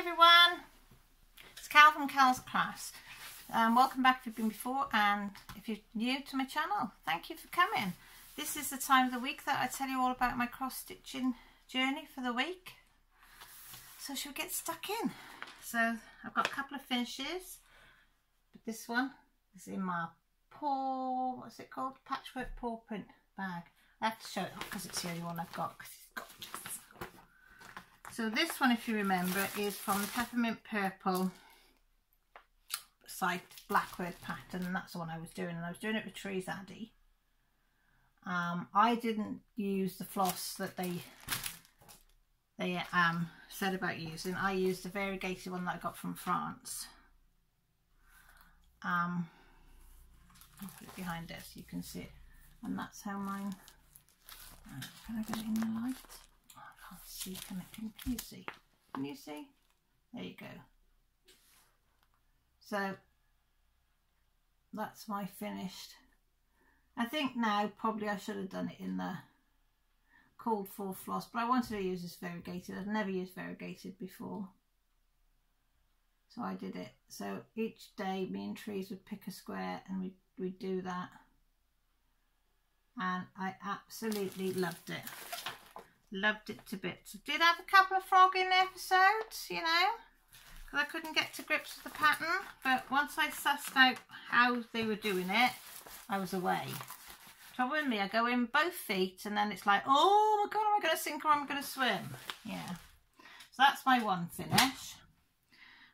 everyone, it's Cal from Cal's Crafts. Welcome back if you've been before, and if you're new to my channel, thank you for coming. This is the time of the week that I tell you all about my cross stitching journey for the week. So shall we get stuck in? So I've got a couple of finishes, but this one is in my paw, what's it called, patchwork paw print bag. I have to show it off because it's the only one I've got, because it's gorgeous. So this one, if you remember, is from the Peppermint Purple site Blackwood pattern, and that's the one I was doing, and I was doing it with Trees Addy. I didn't use the floss that they said about using. I used the variegated one that I got from France. I'll put it behind there so you can see it, and that's how mine. Can I get it in the light? Oh, I can't see. Can you see? Can you see? There you go. So that's my finished. I think now probably I should have done it in the called for floss, but I wanted to use this variegated. I've never used variegated before, so I did it. So each day me and Trees would pick a square and we'd do that, and I absolutely loved it. Loved it to bits. I did have a couple of frogging episodes, you know, because I couldn't get to grips with the pattern, but once I sussed out how they were doing it, I was away. Trouble with me, I go in both feet and then it's like, oh my god, am I going to sink or am I going to swim? Yeah. So that's my one finish.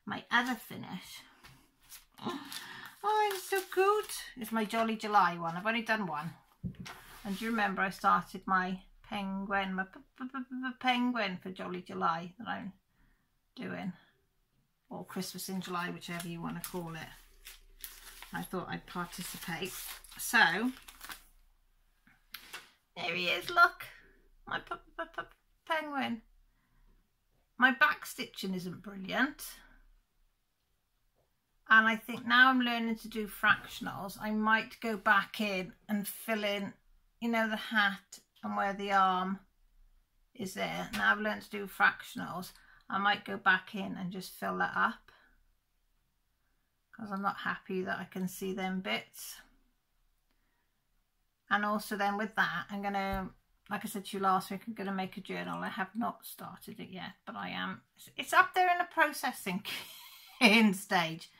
My other finish. Oh, it's so good. It's my Jolly July one. I've only done one. And do you remember I started my penguin, my penguin for Jolly July that I'm doing, or Christmas in July, whichever you want to call it. I thought I'd participate. So there he is, look, my penguin. My back stitching isn't brilliant, and I think now I'm learning to do fractionals, I might go back in and fill in, you know, the hat and where the arm is there. Now I've learned to do fractionals, I might go back in and just fill that up, because I'm not happy that I can see them bits. And also then with that, I'm going to, like I said to you last week, I'm going to make a journal. I have not started it yet, but I am. It's up there in the processing stage,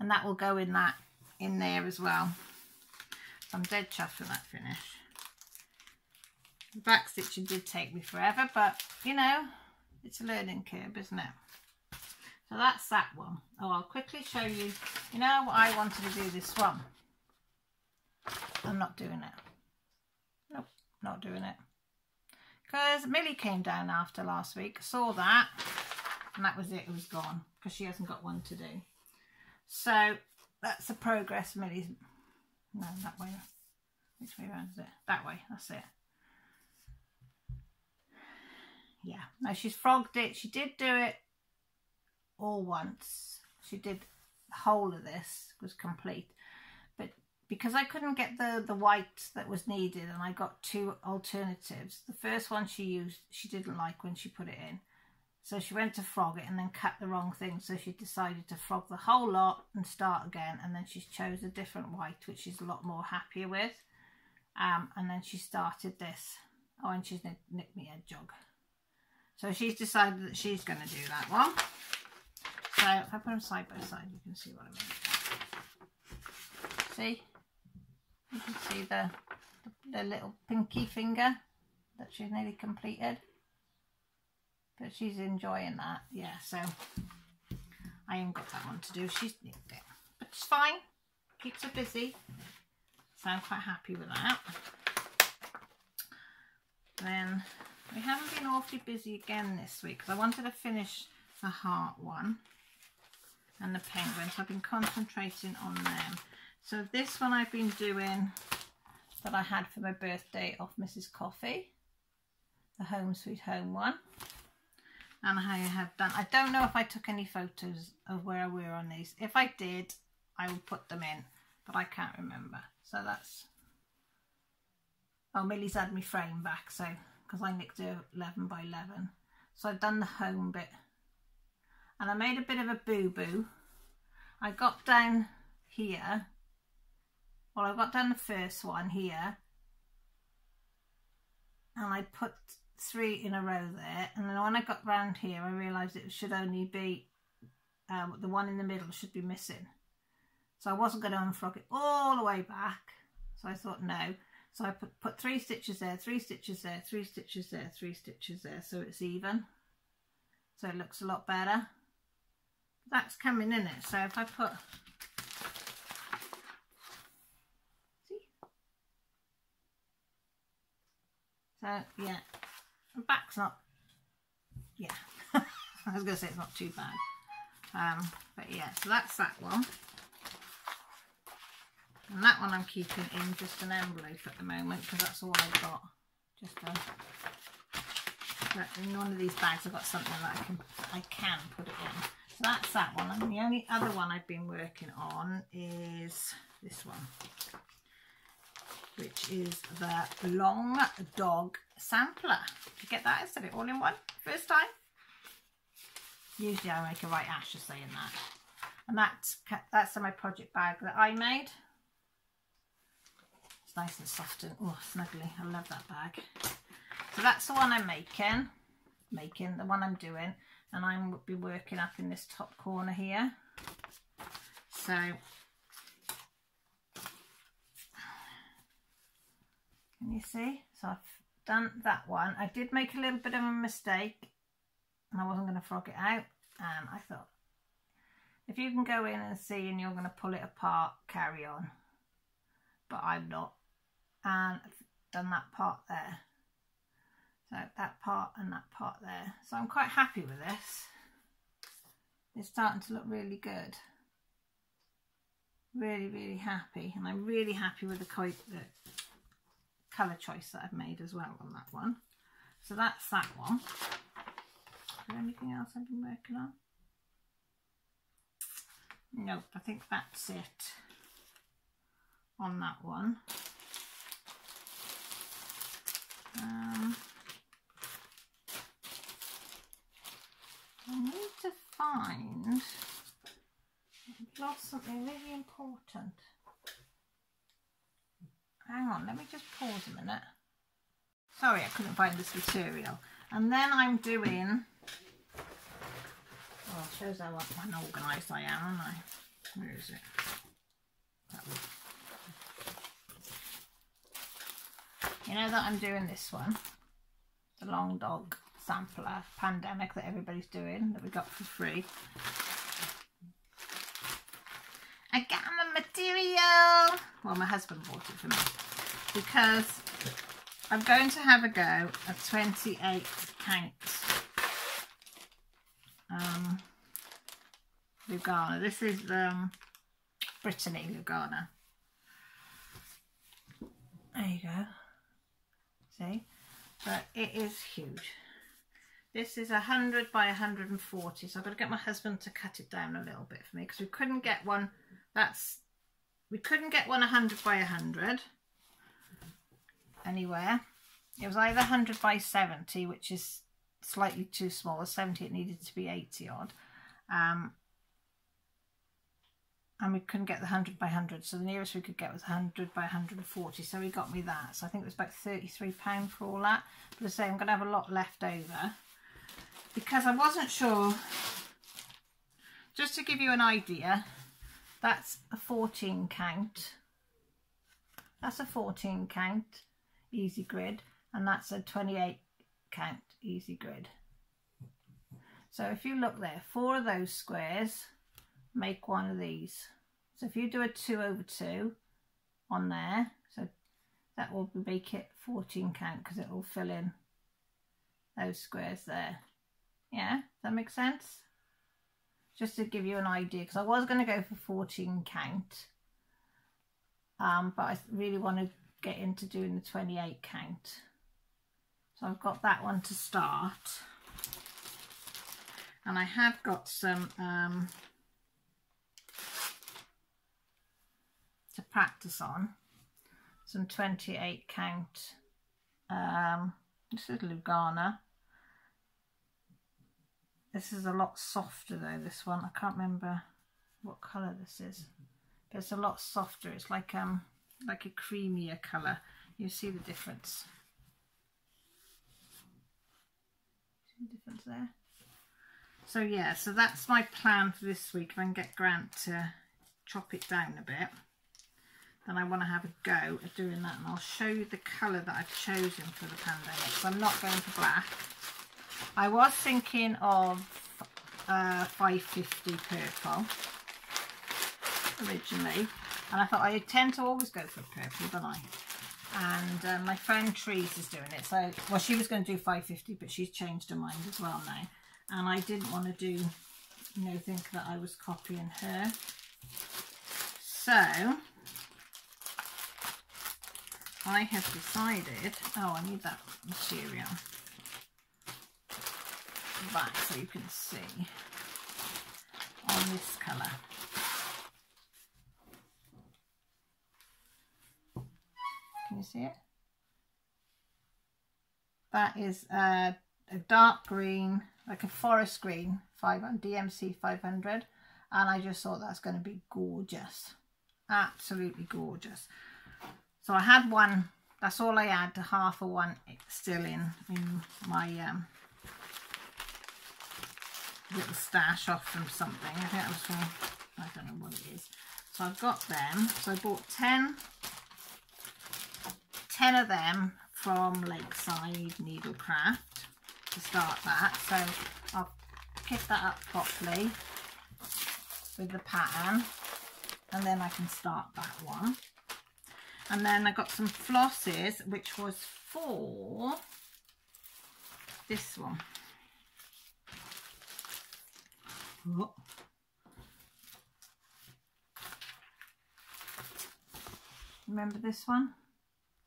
and that will go in that, in there as well. I'm dead chuffed with that finish. The back stitching did take me forever, but you know, it's a learning curve, isn't it? So that's that one. Oh, I'll quickly show you, you know, what I wanted to do this one. I'm not doing it. Nope, not doing it. Because Millie came down after last week, saw that, and that was it. It was gone, because she hasn't got one to do. So that's the progress Millie's... No, that way. Which way around is it? That way, that's it. Yeah, now she's frogged it. She did do it. All once she did the whole of this was complete, but because I couldn't get the white that was needed, and I got two alternatives. The first one she used, she didn't like when she put it in, so she went to frog it and then cut the wrong thing, so she decided to frog the whole lot and start again, and then she chose a different white which she's a lot more happier with, and then she started this. Oh, and she's nicked me a jog, so she's decided that she's going to do that one. So if I put them side by side, you can see what I mean. See? You can see the little pinky finger that she's nearly completed. But she's enjoying that. Yeah, so I ain't got that one to do. She's nicked it. But it's fine. Keeps her busy. So I'm quite happy with that. Then we haven't been awfully busy again this week, because I wanted to finish the heart one and the penguins. I've been concentrating on them. So this one I've been doing that I had for my birthday off Mrs. Coffee, the Home Sweet Home one, and I have done. I don't know if I took any photos of where I were on these. If I did, I will put them in, but I can't remember. So that's, oh, Millie's had my frame back, so because I nicked her 11 by 11, so I've done the home bit. and I made a bit of a boo-boo. I got down here, well, I got down the first one here, and I put three in a row there, and then when I got round here I realised it should only be the one in the middle should be missing, so I wasn't going to unfrog it all the way back, so I thought no, so I put three stitches there, three stitches there, three stitches there, three stitches there, so it's even, so it looks a lot better. That's coming in it, so if I put, see, so yeah, the back's not, yeah, I was going to say it's not too bad. But yeah, so that's that one, and that one I'm keeping in just an envelope at the moment because that's all I've got. Just in one of these bags I've got something that I can put it in. So that's that one, and the only other one I've been working on is this one, which is the Long Dog Sampler. Did you get that? I said it all in one first time. Usually I make a right ash of saying that. And that's in my project bag that I made. It's nice and soft and oh, snuggly. I love that bag. So that's the one I'm making, the one I'm doing. And I will be working up in this top corner here. So can you see? So I've done that one. I did make a little bit of a mistake. And I wasn't going to frog it out, and I thought if you can go in and see and you're going to pull it apart, carry on, but I'm not, and I've done that part there, so that part and that part there, so I'm quite happy with this. It's starting to look really good, really happy, and I'm really happy with the colour choice that I've made as well on that one. So that's that one. Is there anything else I've been working on? Nope, I think that's it on that one. I need to find, I've lost something really important. Hang on, let me just pause a minute. Sorry, I couldn't find this material. And then I'm doing, oh, it shows how unorganised I am, aren't I? Where is it? That one. You know that I'm doing this one, the Long Dog Sampler Pandemic that everybody's doing, that we got for free. I got my material! Well, my husband bought it for me, because I'm going to have a go at 28 counts. Lugana. This is Brittany Lugana. There you go. See? But it is huge. This is 100 by 140. So I've got to get my husband to cut it down a little bit for me because we couldn't get one. We couldn't get one 100 by 100. Anywhere. It was either 100 by 70, which is slightly too small. 70, it needed to be 80 odd. And we couldn't get the 100 by 100. So the nearest we could get was 100 by 140. So he got me that. So I think it was about £33 for all that. But I say I'm going to have a lot left over. Because I wasn't sure. Just to give you an idea, that's a 14 count. That's a 14 count. Easy grid, and that's a 28 count easy grid. So if you look there, four of those squares make one of these. So if you do a 2 over 2 on there, so that will make it 14 count because it will fill in those squares there. Yeah, does that make sense? Just to give you an idea, because I was going to go for 14 count, but I really want to get into doing the 28 count. So I've got that one to start, and I have got some to practice on, some 28 count. This is Lugana, This is a lot softer though, this one. I can't remember what colour this is, but it's a lot softer. It's like a creamier colour. You see the difference. See the difference there? So yeah, so that's my plan for this week. If I can get Grant to chop it down a bit, then I want to have a go at doing that, and I'll show you the colour that I've chosen for the pandemic. So I'm not going for black. I was thinking of 550 purple originally, and I thought I tend to always go for purple, don't I? And my friend Trees is doing it, so well, she was going to do 550, but she's changed her mind as well now. And I didn't want to do, you know, think that I was copying her. So I have decided, oh, I need that material back so you can see on this colour. Can you see it? That is a dark green, like a forest green, DMC 500, and I just thought that's going to be gorgeous, absolutely gorgeous. So I had one, that's all I had, half a one still in my little stash off from something. I think that was from, I don't know what it is. So I've got them. So I bought 10 of them from Lakeside Needlecraft to start that. So I'll pick that up properly with the pattern, and then I can start that one. And then I got some flosses, which was for this one. Oh. Remember this one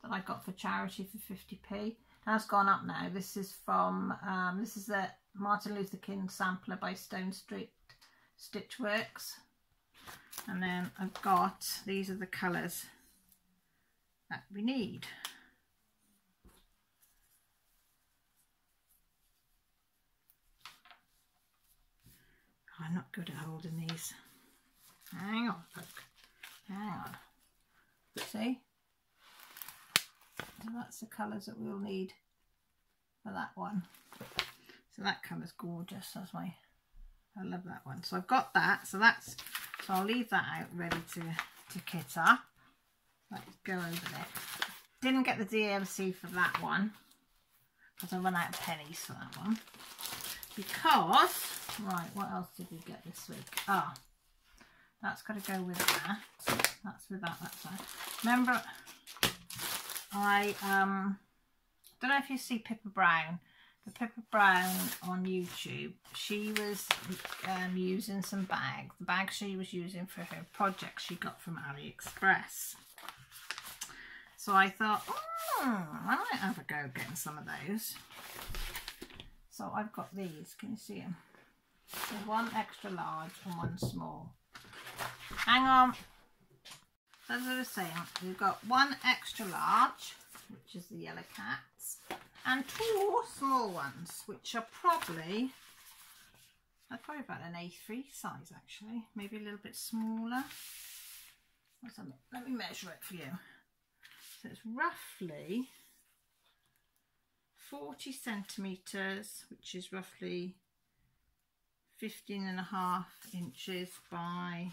that I got for charity for 50p? That's gone up now. This is from this is the Martin Luther King sampler by Stone Street Stitchworks. And then I've got, these are the colours that we need. I'm not good at holding these. Hang on, look. Hang on. See? So that's the colours that we'll need for that one. So that colour's gorgeous. That's my, I love that one. So I've got that. So that's, so I'll leave that out ready to kit up. Let's go over there. Didn't get the DMC for that one because I ran out of pennies for that one. Because, right, what else did we get this week? Ah, oh, that's got to go with that. That's with that, that's that. Remember, I don't know if you see Pippa Brown, but Pippa Brown on YouTube, she was using some bags. The bag she was using for her project she got from AliExpress. So I thought, I might have a go at getting some of those. So I've got these, can you see them? So one extra large and one small. Hang on. So as I was saying, we've got one extra large, which is the yellow cats, and two small ones, which are probably, they're probably about an A3 size actually, maybe a little bit smaller. Let me measure it for you. So it's roughly 40 centimetres, which is roughly 15.5 inches by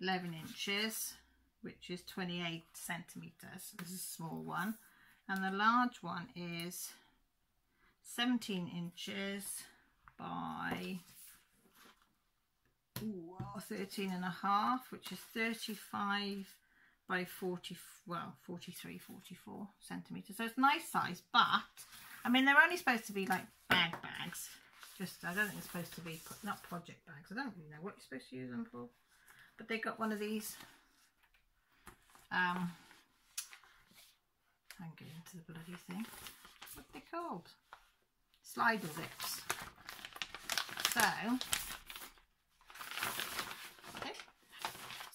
11 inches, which is 28 centimetres. This is a small one. And the large one is 17 inches by 13.5, which is 35 by 40, well, 43, 44 centimetres. So it's a nice size, but I mean, they're only supposed to be like bags. Just, I don't think it's supposed to be, not project bags. I don't really know what you're supposed to use them for. But they got one of these. I can get into the bloody thing. What are they called? Slider zips.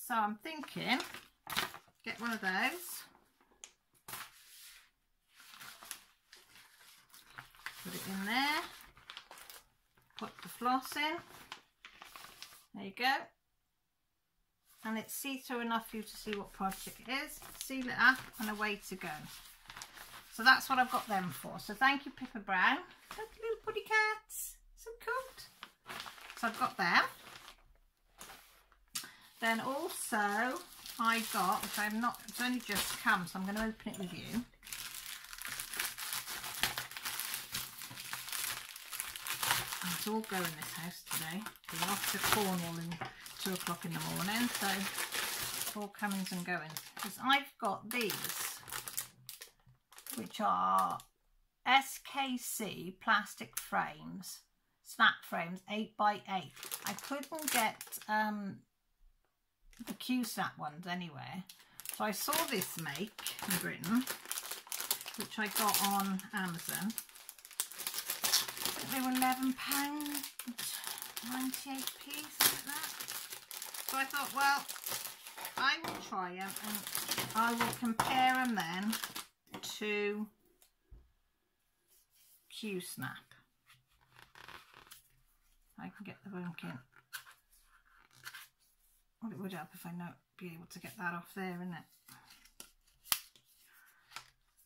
So I'm thinking, get one of those. Put it in there. floss in. There you go. And it's see-through enough for you to see what project it is. Seal it up and away to go. So that's what I've got them for. So thank you, Pippa Brown. Look, little puddy cats. So cool. So I've got them. Then also I got, which I'm not, it's only just come, so I'm going to open it with you. It's all go in this house today. We're off to Cornwall in 2 o'clock in the morning, so it's all comings and goings. Because I've got these, which are SKC plastic frames, snap frames, 8x8. I couldn't get the Q-Snap ones anywhere, so I saw this make in Britain, which I got on Amazon. They were £11.98p, something like that. So I thought, well, I will try them and I will compare them then to Q-Snap. I can get the work in. Well, it would help if I not be able to get that off there, isn't it?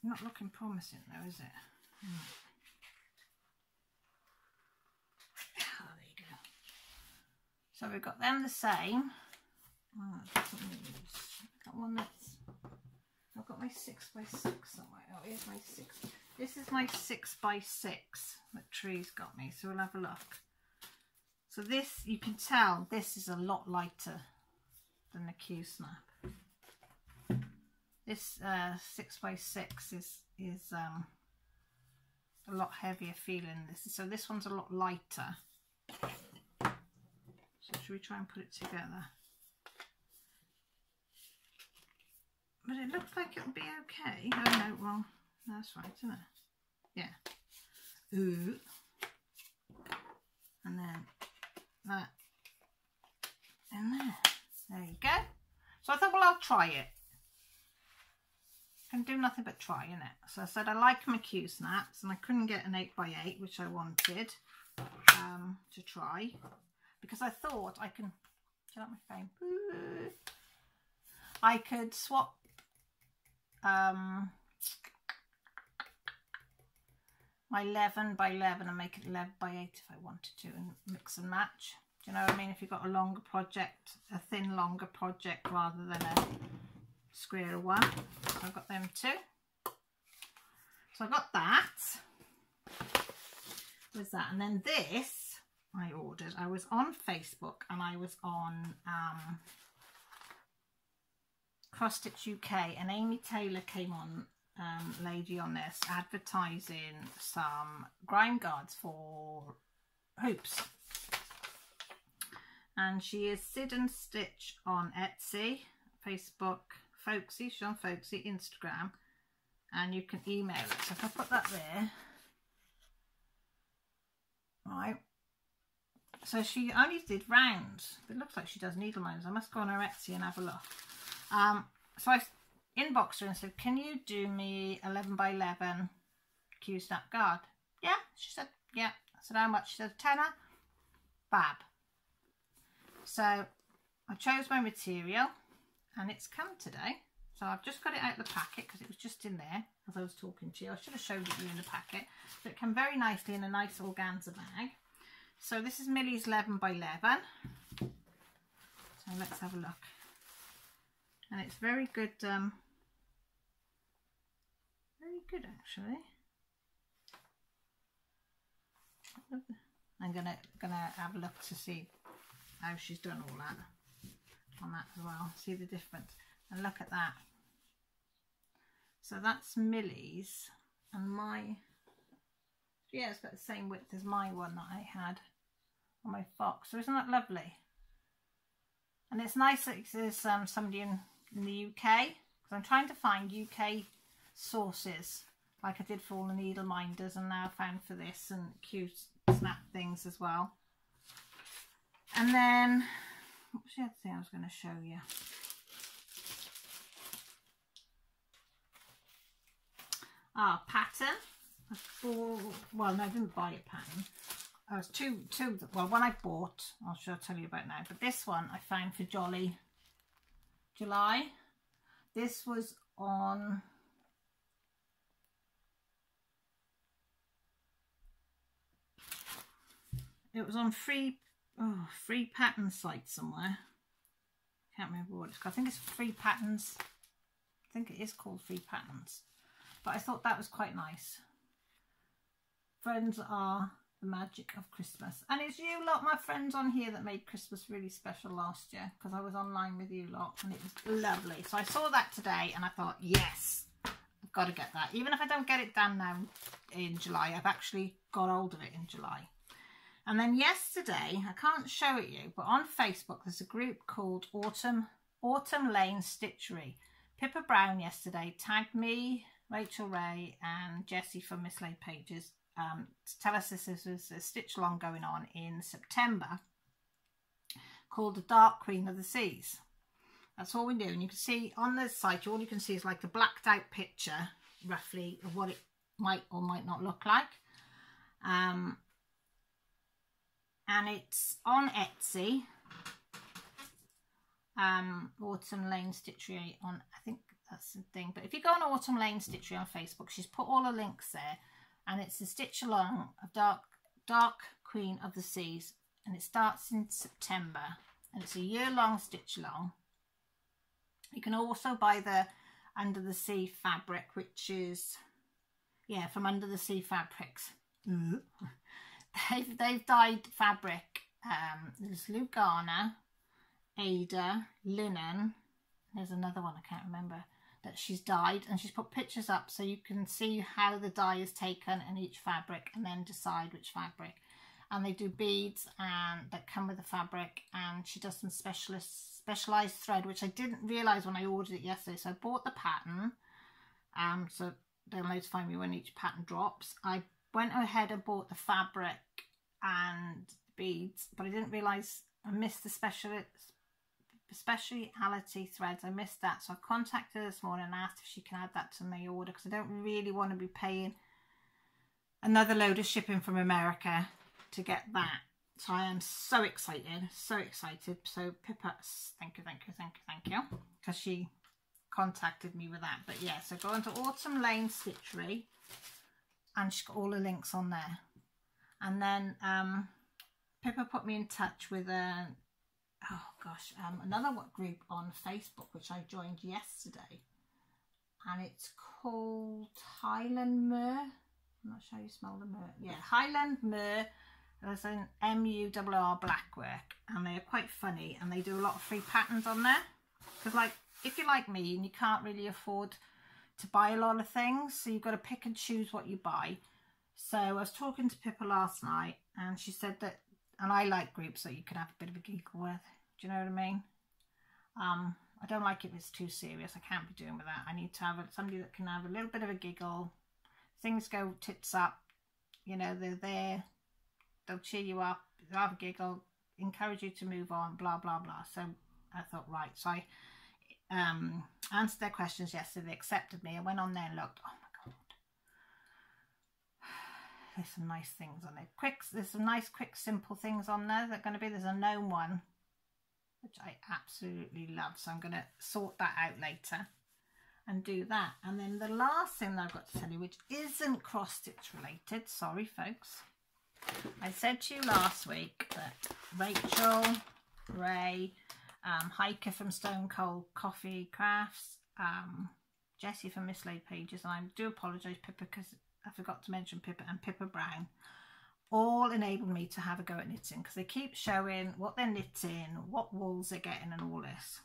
Not looking promising though, is it? Mm. So we've got them the same. Oh, I've got one that's, I've got my 6x6 somewhere. Oh, here's my 6. This is my 6x6 that Tree's got me. So we'll have a look. So this, you can tell, this is a lot lighter than the Q-Snap. This 6x6 is a lot heavier feeling. This, so this one's a lot lighter. So should we try and put it together? But it looks like it'll be okay. Oh no, well, that's right, isn't it? Yeah. Ooh. And then that in there. There you go. So I thought, well, I'll try it. I can do nothing but try, innit? So I said I like my Q-Snaps and I couldn't get an 8x8, which I wanted to try. Because I thought I can, do you like my phone? Ooh. I could swap my 11x11 and make it 11x8 if I wanted to and mix and match. Do you know what I mean? If you've got a longer project, a thin longer project rather than a square one. So I've got them too. So I got that. There's that. And then this. I ordered. I was on Facebook and I was on Cross Stitch UK, and Amy Taylor came on, lady on this, advertising some grime guards for hoops. And she is Sid and Stitch on Etsy, Facebook, Folksy, she's on Folksy, Instagram, and you can email it. So if I put that there, right. So she only did rounds. It looks like she does needle rounds. I must go on her Etsy and have a look. So I inboxed her and said, can you do me 11x11 Q-Snap guard? Yeah, she said, yeah. I said, how much? She said, £10. Fab. So I chose my material and it's come today. So I've just got it out of the packet because it was just in there as I was talking to you. I should have showed it you in the packet. But it came very nicely in a nice organza bag. So this is Millie's 11x11. So let's have a look. And it's very good actually. I'm gonna have a look to see how she's done all that on that as well. See the difference. And look at that. So that's Millie's and my, yeah, it's about the same width as my one that I had. On my fox, so isn't that lovely? And it's nice that there's somebody in the UK, because I'm trying to find UK sources like I did for all the needle minders and now found for this and Q-Snap things as well. And then what was the other thing I was going to show you? Our pattern. Well, no, I didn't buy a pattern. There was two, well, one I bought, I'll sure tell you about now, but this one I found for Jolly July. This was on free free pattern site somewhere. Can't remember what it's called. I think it's Free Patterns. I think it is called Free Patterns. But I thought that was quite nice. Friends are the magic of Christmas. And it's you lot, my friends on here, that made Christmas really special last year, because I was online with you lot and it was lovely. So I saw that today and I thought, yes, I've got to get that. Even if I don't get it done now in July, I've actually got hold of it in July. And then yesterday, I can't show it you, but on Facebook, there's a group called Autumn Lane Stitchery. Pippa Brown yesterday tagged me, Rachel Ray and Jessie from Mislaid Pages to tell us this was a stitch along going on in September called the Dark Queen of the Seas. That's all we do. And you can see on the site, all you can see is like the blacked out picture, roughly, of what it might or might not look like. And it's on Etsy, Autumn Lane Stitchery on, I think that's the thing. But if you go on Autumn Lane Stitchery on Facebook, she's put all the links there. And it's a stitch along of Dark Queen of the Seas. And it starts in September. And it's a year-long stitch along. You can also buy the Under the Sea fabric, which is, yeah, from Under the Sea Fabrics. Mm-hmm. They've dyed fabric. There's Lugana, Ada, linen. There's another one I can't remember that she's dyed, and she's put pictures up so you can see how the dye is taken in each fabric and then decide which fabric. And they do beads and that come with the fabric, and she does some specialised thread, which I didn't realise when I ordered it yesterday. So I bought the pattern, so they'll notify me when each pattern drops. I went ahead and bought the fabric and beads, but I didn't realise I missed the speciality threads. I missed that, so I contacted her this morning and asked if she can add that to my order, because I don't really want to be paying another load of shipping from America to get that. So I am so excited, so excited. So Pippa, thank you, because she contacted me with that. But yeah, so go on to Autumn Lane Stitchery. And she's got all the links on there. And then Pippa put me in touch with another group on Facebook, which I joined yesterday. And it's called Highland Myrrh. I'm not sure how you smell the myrrh. Yeah, Highland Myrrh. There's an MURR black work. And they're quite funny. And they do a lot of free patterns on there. Because, like, if you're like me and you can't really afford to buy a lot of things, so you've got to pick and choose what you buy. So I was talking to Pippa last night, and she said that, and I like groups that you can have a bit of a giggle with, do you know what I mean? I don't like it if it's too serious. I can't be doing with that. I need to have somebody that can have a little bit of a giggle. Things go tits up, you know, they're there, they'll cheer you up, they'll have a giggle, encourage you to move on, blah blah blah. So I thought, right, so I answered their questions yesterday. They accepted me. I went on there and looked. Oh my god, there's some nice things on there. There's some nice quick simple things on there. There's a gnome one which I absolutely love, so I'm gonna sort that out later and do that. And then the last thing that I've got to tell you, which isn't cross stitch related, sorry folks, I said to you last week that Rachel Ray, Hiker from Stone Cold Coffee Crafts, Jessie from Mislaid Pages, and I do apologise Pippa, because I forgot to mention Pippa, and Pippa Brown, all enabled me to have a go at knitting, because they keep showing what they're knitting, what wools they're getting and all this.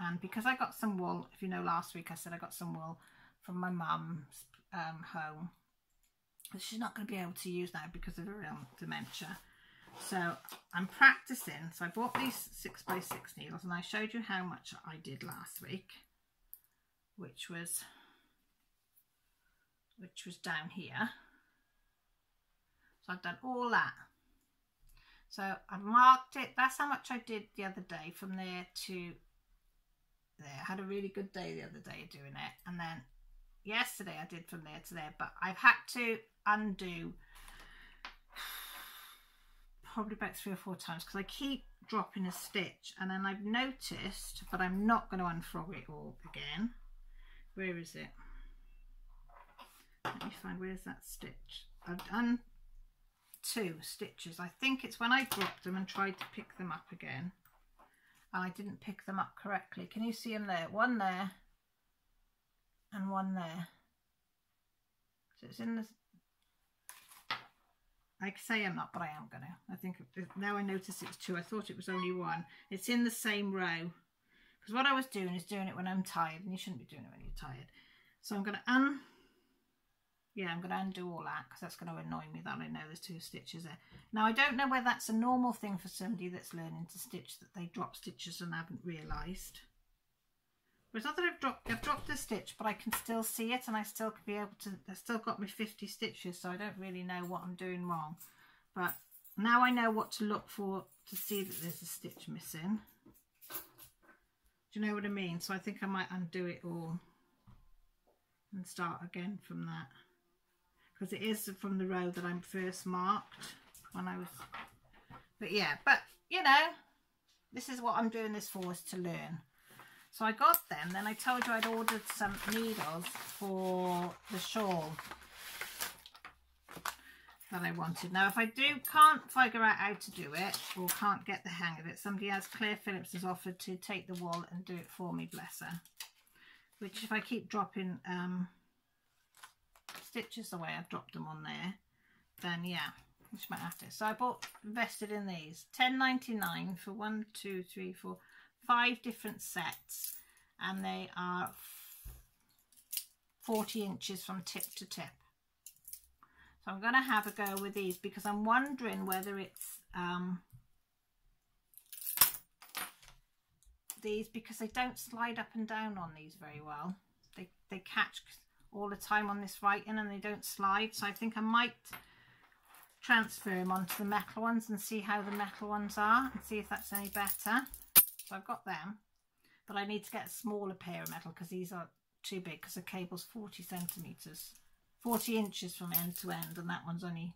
And because I got some wool, if you know last week I said I got some wool from my mum's home, that she's not going to be able to use now because of her own dementia. So I'm practicing. So I bought these 6x6 needles, and I showed you how much I did last week, which was down here. So I've done all that. So I marked it. That's how much I did the other day, from there to there. I had a really good day the other day doing it, and then yesterday I did from there to there. But I've had to undo probably about 3 or 4 times because I keep dropping a stitch, and then I've noticed, but I'm not going to unfrog it all again. Where is it? Let me find, where's that stitch? I've done 2 stitches. I think it's when I dropped them and tried to pick them up again, and I didn't pick them up correctly. Can you see them there? One there and one there. So it's in the... I say I'm not, but I am going to. I think now I notice it's 2. I thought it was only 1. It's in the same row. Because what I was doing is doing it when I'm tired, and you shouldn't be doing it when you're tired. So I'm going to I'm going to undo all that because that's going to annoy me that I know there's 2 stitches there. Now I don't know whether that's a normal thing for somebody that's learning to stitch, that they drop stitches and haven't realised. But it's not that I've dropped a stitch, but I can still see it, and I still could be able to. I've still got my 50 stitches, so I don't really know what I'm doing wrong. But now I know what to look for to see that there's a stitch missing. Do you know what I mean? So I think I might undo it all and start again from that. Because it is from the row that I'm first marked when I was, but you know, this is what I'm doing this for, is to learn. So I got them, then I told you I'd ordered some needles for the shawl that I wanted. Now if I can't figure out how to do it, or can't get the hang of it, somebody else, Claire Phillips, has offered to take the wool and do it for me, bless her. Which if I keep dropping stitches the way I've dropped them on there, then yeah, which might have to. So I invested in these, $10.99 for 5 different sets, and they are 40 inches from tip to tip. So I'm going to have a go with these because I'm wondering whether it's these, because they don't slide up and down on these very well. They catch all the time on this writing and they don't slide, so I think I might transfer them onto the metal ones and see how the metal ones are and see if that's any better. So I've got them, but I need to get a smaller pair of metal because these are too big, because the cable's 40 inches from end to end, and that one's only,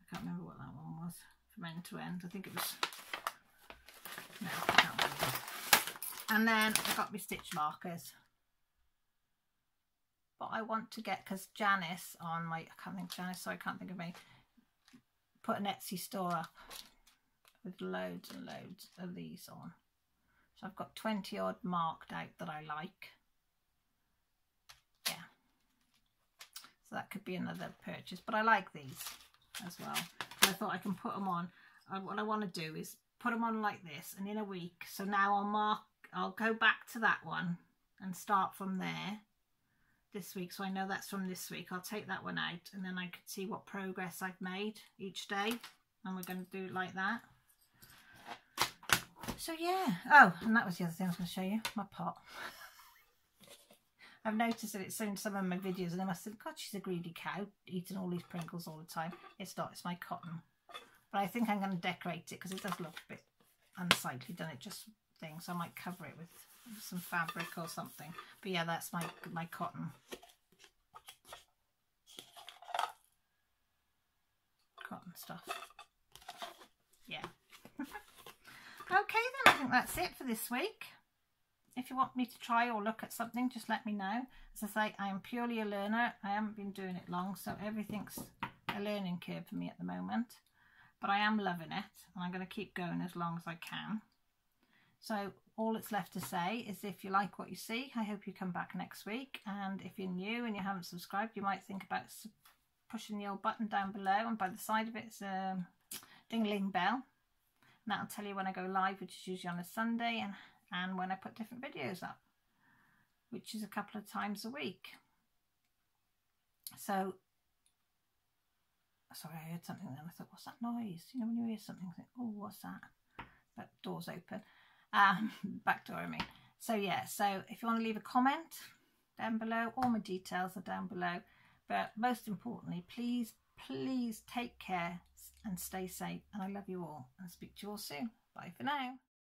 I can't remember what that one was from end to end. I think it was, no, I can't remember. And then I got my stitch markers. What I want to get, because Janice on my, I can't think of any, put an Etsy store up with loads and loads of these on. So I've got 20 odd marked out that I like. Yeah. So that could be another purchase, but I like these as well. So I thought I can put them on. What I want to do is put them on like this, and in a week. So now I'll go back to that one and start from there. This week, so I know that's from this week. I'll take that one out, and then I can see what progress I've made each day, and we're going to do it like that. So yeah. Oh, and that was the other thing I was going to show you, my pot. I've noticed that it's in some of my videos, and I must think, God, she's a greedy cow eating all these Pringles all the time. It's not, it's my cotton, but I think I'm going to decorate it because it does look a bit unsightly, doesn't it? Just things, so I might cover it with some fabric or something. But yeah, that's my cotton. Cotton stuff. Yeah. Okay then, I think that's it for this week. If you want me to try or look at something, just let me know. As I say, I am purely a learner. I haven't been doing it long, so everything's a learning curve for me at the moment. But I am loving it, and I'm going to keep going as long as I can. So all that's left to say is, if you like what you see, I hope you come back next week. And if you're new and you haven't subscribed, you might think about pushing the old button down below, and by the side of it is a ding-a-ling bell. And that'll tell you when I go live, which is usually on a Sunday, and when I put different videos up, which is a couple of times a week. So, sorry, I heard something then. I thought, what's that noise? You know, when you hear something, you think, oh, what's that? But door's open. Back door, I mean. So yeah, so if you want to leave a comment down below, all my details are down below. But most importantly, please, please take care and stay safe. And I love you all, and I'll speak to you all soon. Bye for now.